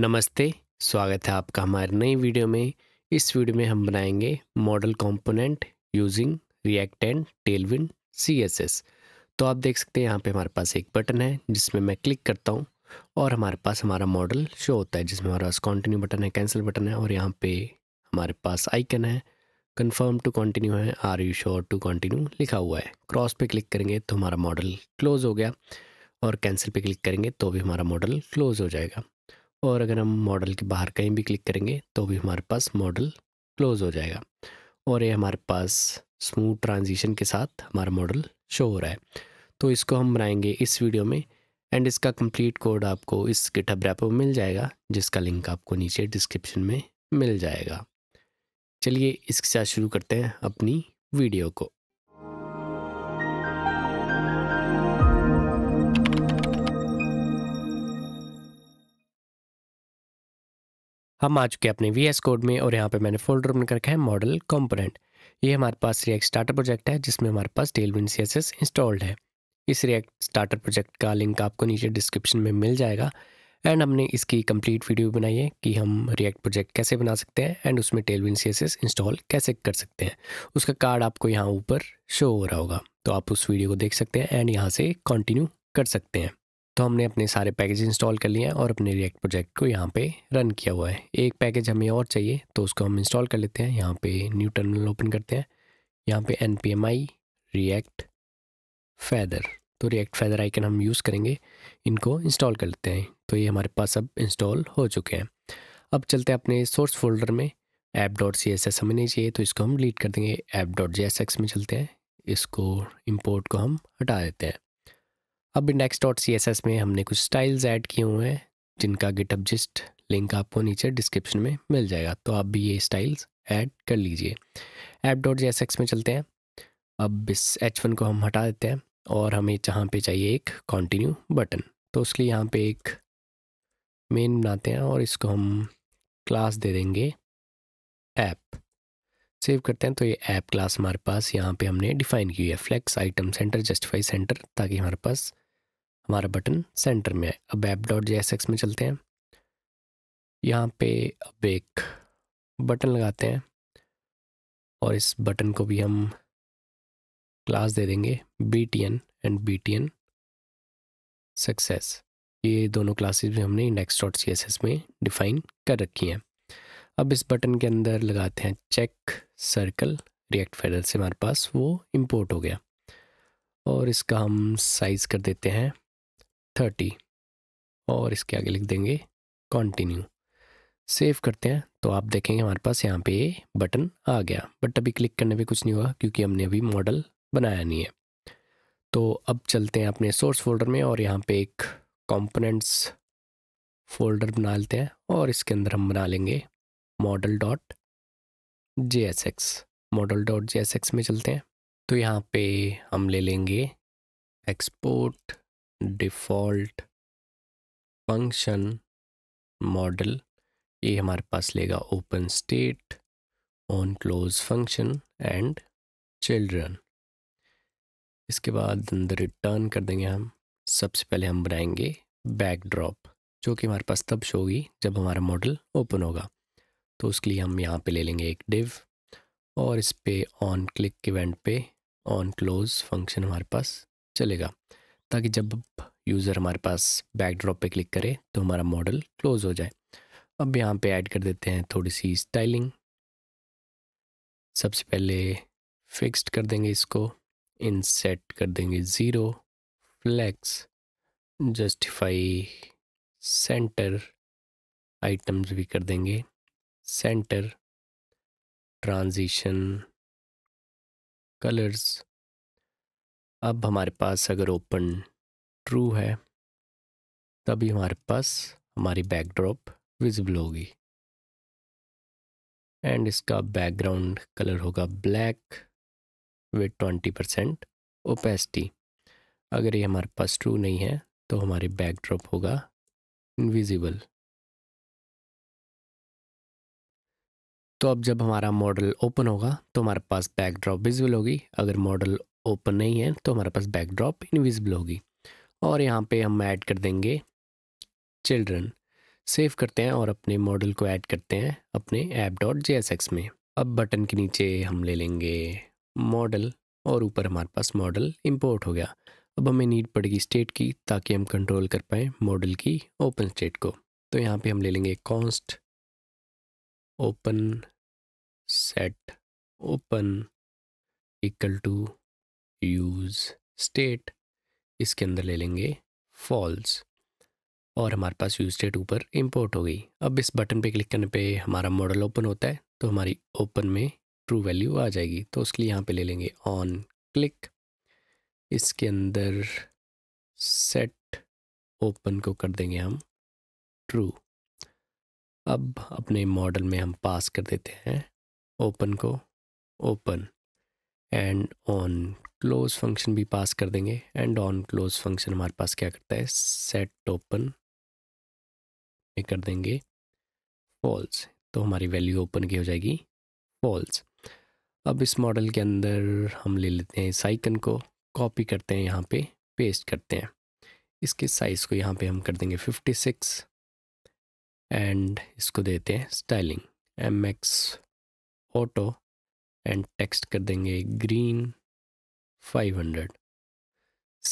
नमस्ते, स्वागत है आपका हमारे नई वीडियो में। इस वीडियो में हम बनाएंगे model component using React and Tailwind CSS. तो आप देख सकते हैं यहाँ पे हमारे पास एक बटन है जिसमें मैं क्लिक करता हूँ और हमारे पास हमारा मॉडल शो होता है, जिसमें हमारे पास कंटिन्यू बटन है, कैंसिल बटन है और यहाँ पे हमारे पास आइकन है, कन्फर्म टू कंटिन्यू है, are you sure to continue लिखा हुआ है। क्रॉस पे क्लिक करेंगे तो हमारा मॉडल क्लोज हो गया और कैंसिल पे क्लिक करेंगे तो भी हमारा मॉडल क्लोज हो जाएगा। और अगर हम मॉडल के बाहर कहीं भी क्लिक करेंगे तो भी हमारे पास मॉडल क्लोज हो जाएगा। और ये हमारे पास स्मूथ ट्रांजिशन के साथ हमारा मॉडल शो हो रहा है। तो इसको हम बनाएंगे इस वीडियो में एंड इसका कंप्लीट कोड आपको इस गिटहब रेपो में मिल जाएगा, जिसका लिंक आपको नीचे डिस्क्रिप्शन में मिल जाएगा। चलिए इसके साथ शुरू करते हैं अपनी वीडियो को। हम आ चुके हैं अपने VS कोड में और यहाँ पे मैंने फोल्डर बना रखा है मॉडल कंपोनेंट। ये हमारे पास रिएक्ट स्टार्टर प्रोजेक्ट है जिसमें हमारे पास टेलविंड CSS इंस्टॉल्ड है। इस रिएक्ट स्टार्टर प्रोजेक्ट का लिंक आपको नीचे डिस्क्रिप्शन में मिल जाएगा एंड हमने इसकी कंप्लीट वीडियो बनाई है कि हम रिएक्ट प्रोजेक्ट कैसे बना सकते हैं एंड उसमें टेलविंड CSS इंस्टॉल कैसे कर सकते हैं। उसका कार्ड आपको यहाँ ऊपर शो हो रहा होगा, तो आप उस वीडियो को देख सकते हैं एंड यहाँ से कंटिन्यू कर सकते हैं। तो हमने अपने सारे पैकेज इंस्टॉल कर लिए हैं और अपने रिएक्ट प्रोजेक्ट को यहाँ पे रन किया हुआ है। एक पैकेज हमें और चाहिए तो उसको हम इंस्टॉल कर लेते हैं। यहाँ पे न्यू टर्मिनल ओपन करते हैं, यहाँ पे npmi react-feather, तो react-feather आइकन हम यूज़ करेंगे, इनको इंस्टॉल कर लेते हैं। तो ये हमारे पास अब इंस्टॉल हो चुके हैं। अब चलते हैं अपने सोर्स फोल्डर में। app.css हमें नहीं चाहिए तो इसको हम डिलीट कर देंगे। app.jsx में चलते हैं, इसको इम्पोर्ट को हम हटा देते हैं। अब index.css में हमने कुछ स्टाइल्स ऐड किए हुए हैं जिनका गिटहब जिस्ट लिंक आपको नीचे डिस्क्रिप्शन में मिल जाएगा, तो आप भी ये स्टाइल्स ऐड कर लीजिए। app.jsx में चलते हैं। अब इस h1 को हम हटा देते हैं और हमें जहाँ पे चाहिए एक कंटिन्यू बटन, तो उसके लिए यहाँ पे एक मेन बनाते हैं और इसको हम क्लास दे देंगे ऐप। सेव करते हैं तो ये ऐप क्लास हमारे पास यहाँ पे हमने डिफाइन की है, flex item center justify center, ताकि हमारे पास हमारा बटन सेंटर में है। अब app.jsx में चलते हैं, यहाँ पे अब एक बटन लगाते हैं और इस बटन को भी हम क्लास दे देंगे btn एंड btn सक्सेस। ये दोनों क्लासेस भी हमने index.css में डिफाइन कर रखी हैं। अब इस बटन के अंदर लगाते हैं चेक सर्कल, react-feather से हमारे पास वो इंपोर्ट हो गया और इसका हम साइज़ कर देते हैं 30 और इसके आगे लिख देंगे कंटिन्यू। सेव करते हैं तो आप देखेंगे हमारे पास यहाँ पे ये बटन आ गया, बट अभी क्लिक करने पे कुछ नहीं हुआ क्योंकि हमने अभी मॉडल बनाया नहीं है। तो अब चलते हैं अपने सोर्स फोल्डर में और यहाँ पे एक कंपोनेंट्स फोल्डर बना लेते हैं और इसके अंदर हम बना लेंगे model.jsx। model.jsx में चलते हैं तो यहाँ पे हम ले लेंगे export default function model, ये हमारे पास लेगा open state on close function and children। इसके बाद अंदर रिटर्न कर देंगे हम। सबसे पहले हम बनाएंगे backdrop जो कि हमारे पास तब शो होगी जब हमारा मॉडल ओपन होगा, तो उसके लिए हम यहाँ पे ले लेंगे एक div और इस पे ऑन क्लिक इवेंट पे ऑन क्लोज फंक्शन हमारे पास चलेगा, ताकि जब यूज़र हमारे पास बैकड्रॉप पे क्लिक करे तो हमारा मॉडल क्लोज हो जाए। अब यहाँ पे ऐड कर देते हैं थोड़ी सी स्टाइलिंग। सबसे पहले फिक्स्ड कर देंगे इसको, इनसेट कर देंगे 0, फ्लेक्स जस्टिफाई सेंटर, आइटम्स भी कर देंगे सेंटर, ट्रांजिशन, कलर्स। अब हमारे पास अगर ओपन ट्रू है तभी हमारे पास हमारी बैकड्रॉप विजिबल होगी एंड इसका बैकग्राउंड कलर होगा ब्लैक विद 20% ओपेसिटी। अगर ये हमारे पास ट्रू नहीं है तो हमारी बैकड्रॉप होगा इनविजिबल। तो अब जब हमारा मॉडल ओपन होगा तो हमारे पास बैकड्रॉप विजिबल होगी, अगर मॉडल ओपन नहीं है तो हमारे पास बैकड्रॉप इनविजिबल होगी। और यहाँ पे हम ऐड कर देंगे चिल्ड्रन। सेव करते हैं और अपने मॉडल को ऐड करते हैं अपने app.jsx में। अब बटन के नीचे हम ले लेंगे मॉडल और ऊपर हमारे पास मॉडल इंपोर्ट हो गया। अब हमें नीड पड़ेगी स्टेट की ताकि हम कंट्रोल कर पाएँ मॉडल की ओपन स्टेट को। तो यहाँ पे हम ले लेंगे const open set open equal to use state, इसके अंदर ले लेंगे फॉल्स और हमारे पास यूज स्टेट ऊपर इंपोर्ट हो गई। अब इस बटन पे क्लिक करने पे हमारा मॉडल ओपन होता है तो हमारी ओपन में ट्रू वैल्यू आ जाएगी। तो उसके लिए यहाँ पे ले लेंगे ऑन क्लिक, इसके अंदर सेट ओपन को कर देंगे हम ट्रू। अब अपने मॉडल में हम पास कर देते हैं ओपन को open and on close function भी पास कर देंगे। एंड ऑन क्लोज फंक्शन हमारे पास क्या करता है, सेट ओपन कर देंगे फॉल्स, तो हमारी वैल्यू ओपन की हो जाएगी फॉल्स। अब इस मॉडल के अंदर हम ले लेते हैं इस आइकन को, कॉपी करते हैं यहाँ पे पेस्ट करते हैं। इसके साइज़ को यहाँ पे हम कर देंगे 56 एंड इसको देते हैं styling MX auto and text कर देंगे ग्रीन 500।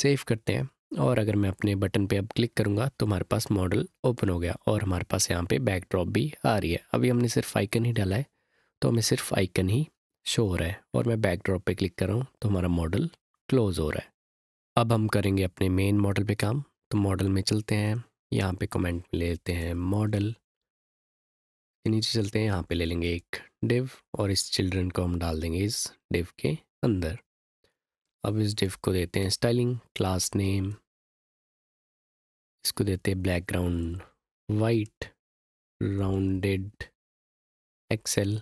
सेव करते हैं और अगर मैं अपने बटन पे अब क्लिक करूँगा तो हमारे पास मॉडल ओपन हो गया और हमारे पास यहाँ पे बैकड्रॉप भी आ रही है। अभी हमने सिर्फ आइकन ही डाला है तो हमें सिर्फ आइकन ही शो हो रहा है और मैं बैकड्रॉप पे क्लिक कर रहा हूँ तो हमारा मॉडल क्लोज हो रहा है। अब हम करेंगे अपने मेन मॉडल पे काम। तो मॉडल में चलते हैं, यहाँ पे कमेंट में लेते हैं मॉडल के नीचे चलते हैं, यहाँ पे ले लेंगे एक डिव और इस चिल्ड्रन को हम डाल देंगे इस डिव के अंदर। अब इस डिव को देते हैं स्टाइलिंग, क्लास नेम इसको देते हैं background white, rounded XL,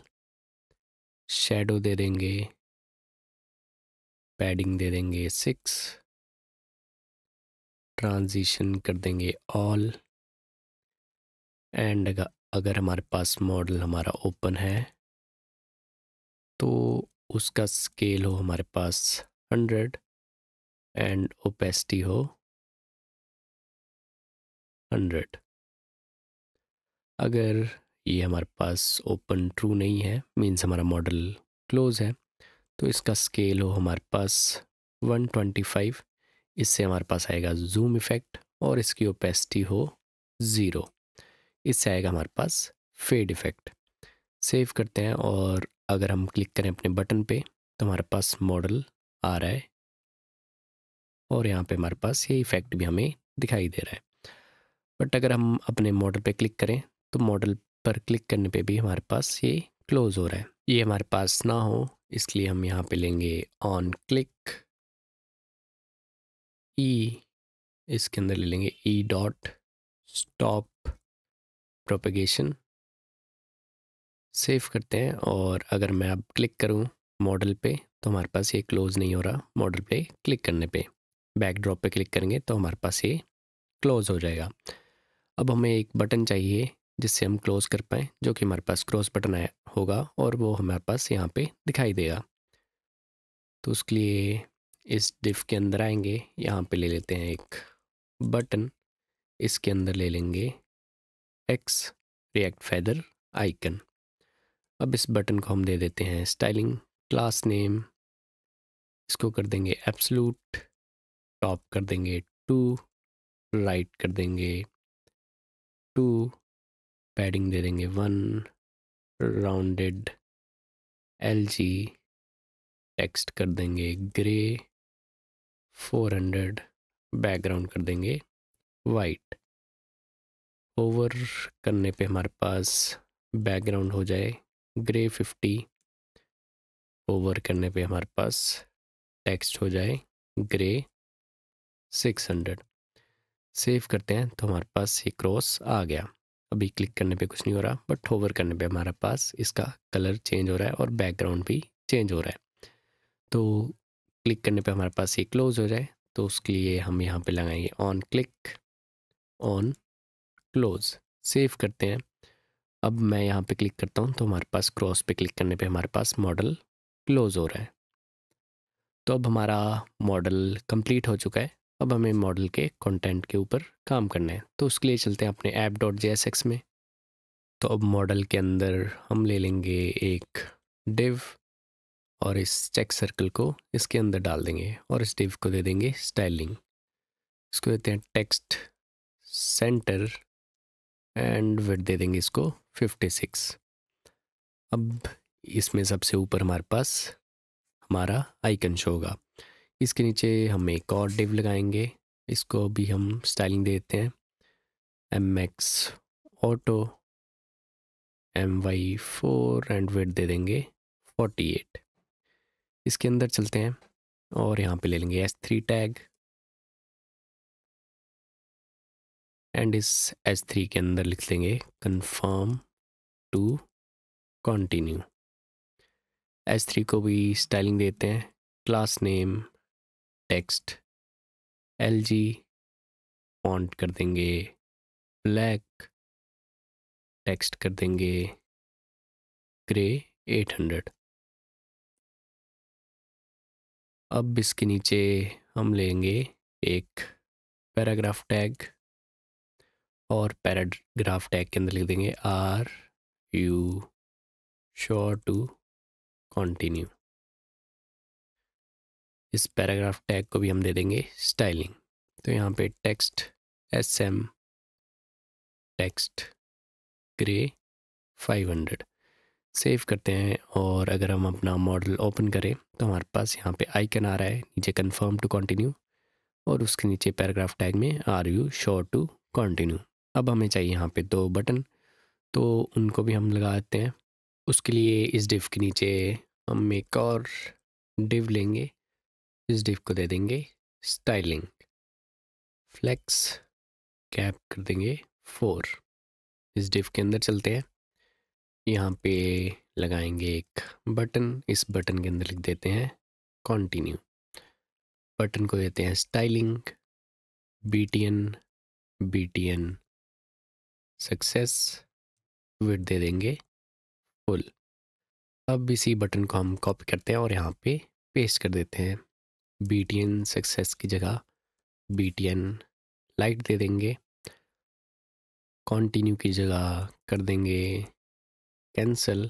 shadow दे देंगे, पैडिंग दे देंगे 6, ट्रांजिशन कर देंगे ऑल एंड अगर हमारे पास मॉडल हमारा ओपन है तो उसका स्केल हो हमारे पास 100 एंड ओपेसिटी हो 100। अगर ये हमारे पास ओपन ट्रू नहीं है मीन्स हमारा मॉडल क्लोज है तो इसका स्केल हो हमारे पास 125, इससे हमारे पास आएगा जूम इफेक्ट और इसकी ओपेसिटी हो 0, इससे आएगा हमारे पास फेड इफेक्ट। सेव करते हैं और अगर हम क्लिक करें अपने बटन पे तो हमारे पास मॉडल आ रहा है और यहाँ पे हमारे पास ये इफेक्ट भी हमें दिखाई दे रहा है। बट अगर हम अपने मॉडल पे क्लिक करें तो मॉडल पर क्लिक करने पे भी हमारे पास ये क्लोज हो रहा है। ये हमारे पास ना हो इसलिए हम यहाँ पे लेंगे ऑन क्लिक ई, इसके अंदर ले लेंगे E dot stop propagation. Save करते हैं और अगर मैं अब क्लिक करूँ मॉडल पे तो हमारे पास ये क्लोज नहीं हो रहा मॉडल पे क्लिक करने पे। बैकड्रॉप पे क्लिक करेंगे तो हमारे पास ये क्लोज हो जाएगा। अब हमें एक बटन चाहिए जिससे हम क्लोज कर पाएँ, जो कि हमारे पास क्रॉस बटन आया होगा और वो हमारे पास यहाँ पे दिखाई देगा। तो उसके लिए इस डिव के अंदर आएंगे, यहाँ पे ले लेते हैं एक बटन, इसके अंदर ले लेंगे एक्स रिएक्ट फेदर आइकन। अब इस बटन को हम दे देते हैं स्टाइलिंग, क्लास नेम इसको कर देंगे एब्सलूट, टॉप कर देंगे 2, राइट कर देंगे 2, पैडिंग दे देंगे 1, राउंडेड LG, टेक्स्ट कर देंगे ग्रे 400, बैकग्राउंड कर देंगे वाइट। ओवर करने पे हमारे पास बैकग्राउंड हो जाए ग्रे 50, ओवर करने पे हमारे पास टेक्स्ट हो जाए ग्रे 600। सेव करते हैं तो हमारे पास ये क्रॉस आ गया। अभी क्लिक करने पे कुछ नहीं हो रहा बट ओवर करने पे हमारे पास इसका कलर चेंज हो रहा है और बैकग्राउंड भी चेंज हो रहा है। तो क्लिक करने पे हमारे पास ये क्लोज हो जाए तो उसके लिए हम यहाँ पे लगाएंगे on click on close. Save करते हैं, अब मैं यहाँ पे क्लिक करता हूँ तो हमारे पास क्रॉस पे क्लिक करने पे हमारे पास मॉडल क्लोज हो रहा है। तो अब हमारा मॉडल कंप्लीट हो चुका है। अब हमें मॉडल के कंटेंट के ऊपर काम करना है, तो उसके लिए चलते हैं अपने app.jsx में। तो अब मॉडल के अंदर हम ले लेंगे एक डिव और इस चेक सर्कल को इसके अंदर डाल देंगे और इस डिव को दे देंगे स्टाइलिंग। इसको देते हैं टेक्स्ट सेंटर एंड विड्थ दे देंगे इसको 56। अब इसमें सबसे ऊपर हमारे पास हमारा आइकन शो होगा, इसके नीचे हम एक और डिव लगाएंगे, इसको भी हम स्टाइलिंग देते हैं mx auto my4 and weight दे देंगे 48। इसके अंदर चलते हैं और यहाँ पे ले लेंगे s3 टैग एंड इस s3 के अंदर लिख लेंगे कन्फर्म टू कंटिन्यू। s3 को भी स्टाइलिंग देते हैं class name text lg, font कर देंगे ब्लैक, टेक्स्ट कर देंगे ग्रे 800। अब इसके नीचे हम लेंगे एक पैराग्राफ टैग और पैराग्राफ टैग के अंदर लिख देंगे are you sure to continue. इस पैराग्राफ टैग को भी हम दे देंगे स्टाइलिंग, तो यहाँ पे text sm text grey 500। Save करते हैं और अगर हम अपना मॉडल ओपन करें तो हमारे पास यहाँ पे आइकन आ रहा है नीचे कन्फर्म टू कंटिन्यू और उसके नीचे पैराग्राफ टैग में are you sure to continue. अब हमें चाहिए यहाँ पे दो बटन, तो उनको भी हम लगा देते हैं। उसके लिए इस डिव के नीचे हम एक और डिव लेंगे, इस डिव को दे देंगे स्टाइलिंग फ्लेक्स कैप कर देंगे 4। इस डिव के अंदर चलते हैं, यहाँ पे लगाएंगे एक बटन, इस बटन के अंदर लिख देते हैं कंटिन्यू। बटन को देते हैं styling btn btn success, width दे देंगे फुल। अब इसी बटन को हम कॉपी करते हैं और यहाँ पे पेस्ट कर देते हैं, btn सक्सेस की जगह btn लाइट दे देंगे, कंटिन्यू की जगह कर देंगे कैंसल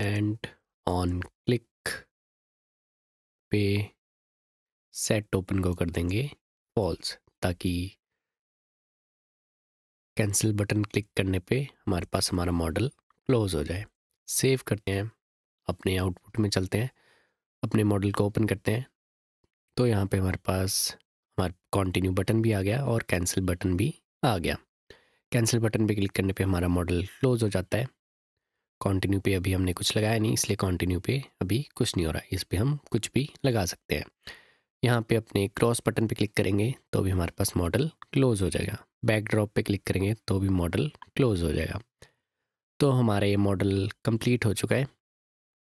एंड ऑन क्लिक पे सेट ओपन को कर देंगे फॉल्स, ताकि कैंसिल बटन क्लिक करने पे हमारे पास हमारा मॉडल क्लोज हो जाए। सेव करते हैं, अपने आउटपुट में चलते हैं, अपने मॉडल को ओपन करते हैं, तो यहाँ पे हमारे पास हमारा कंटिन्यू बटन भी आ गया और कैंसिल बटन भी आ गया। कैंसिल बटन पे क्लिक करने पे हमारा मॉडल क्लोज हो जाता है। कंटिन्यू पे अभी हमने कुछ लगाया नहीं, इसलिए कंटिन्यू पे अभी कुछ नहीं हो रहा है, इस पे हम कुछ भी लगा सकते हैं। यहाँ पे अपने क्रॉस बटन पे क्लिक करेंगे तो भी हमारे पास मॉडल क्लोज हो जाएगा, बैकड्रॉप पे क्लिक करेंगे तो भी मॉडल क्लोज हो जाएगा। तो हमारा ये मॉडल कंप्लीट हो चुका है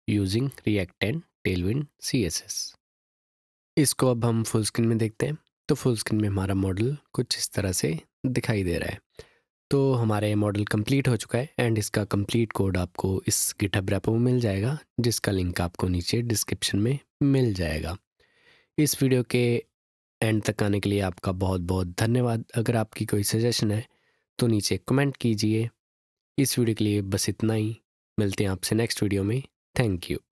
using React and Tailwind CSS। इसको अब हम फुल स्क्रीन में देखते हैं, तो फुल स्क्रीन में हमारा मॉडल कुछ इस तरह से दिखाई दे रहा है। तो हमारा ये मॉडल कंप्लीट हो चुका है एंड इसका कंप्लीट कोड आपको इस GitHub रेपो में मिल जाएगा, जिसका लिंक आपको नीचे डिस्क्रिप्शन में मिल जाएगा। इस वीडियो के एंड तक आने के लिए आपका बहुत बहुत धन्यवाद। अगर आपकी कोई सजेशन है तो नीचे कमेंट कीजिए। इस वीडियो के लिए बस इतना ही, मिलते हैं आपसे नेक्स्ट वीडियो में। Thank you.